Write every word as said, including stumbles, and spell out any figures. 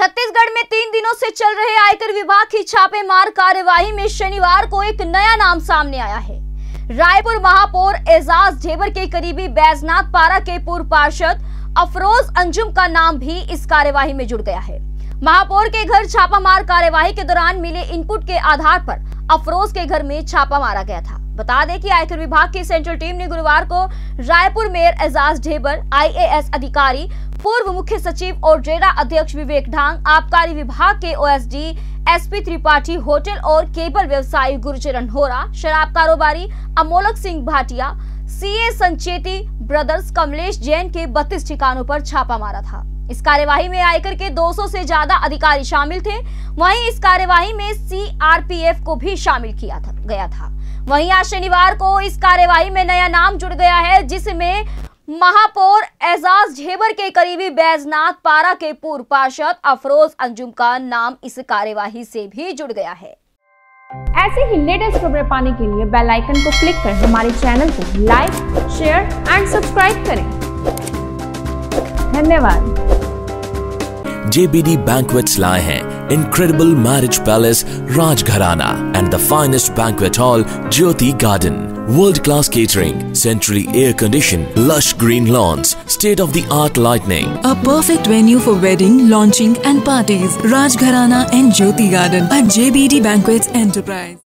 छत्तीसगढ़ में तीन दिनों से चल रहे आयकर विभाग की छापेमार कार्यवाही में शनिवार को एक नया नाम सामने आया है। रायपुर महापौर एजाज ढेबर के करीबी बैजनाथ पारा के पूर्व पार्षद अफरोज अंजुम का नाम भी इस कार्यवाही में जुड़ गया है। महापौर के घर छापामार कार्यवाही के दौरान मिले इनपुट के आधार पर अफरोज के घर में छापा मारा गया था। बता दें कि आयकर विभाग की सेंट्रल टीम ने गुरुवार को Raipur mayor Ejaz Dhebar, I A S अधिकारी, पूर्व मुख्य सचिव और रेरा अध्यक्ष विवेक ढांग, आबकारी विभाग के O S D S P Tripathi, hotel और केबल व्यवसायी गुरुचरण होरा, शराब कारोबारी Amolak Singh Bhatia, C A Sancheti brothers Kamlesh Jain के बत्तीस ठिकानों पर छापा मारा था। इस कार्यवाही में आयकर के दो सौ से ज्यादा अधिकारी शामिल थे। वहीं इस कार्यवाही में सी आर पी एफ को भी शामिल किया था, गया था। वहीं आज शनिवार को इस कार्यवाही में नया नाम जुड़ गया है, जिसमें महापौर एजाज ढेबर के करीबी बैजनाथ पारा के पूर्व पार्षद अफरोज अंजुम का नाम इस कार्यवाही से भी जुड़ गया है। ऐसे ही लेटेस्ट खबरें पाने के लिए बेल आइकन को क्लिक कर हमारे चैनल को लाइक, शेयर एंड सब्सक्राइब करें। धन्यवाद। जे बी डी Banquets लाए हैं Incredible Marriage Palace, Rajgharana and the finest banquet hall, Jyoti Garden. World-class catering, centrally air-conditioned, lush green lawns, state-of-the-art lighting. A perfect venue for wedding, launching and parties. Rajgharana and Jyoti Garden at J B D Banquets Enterprise.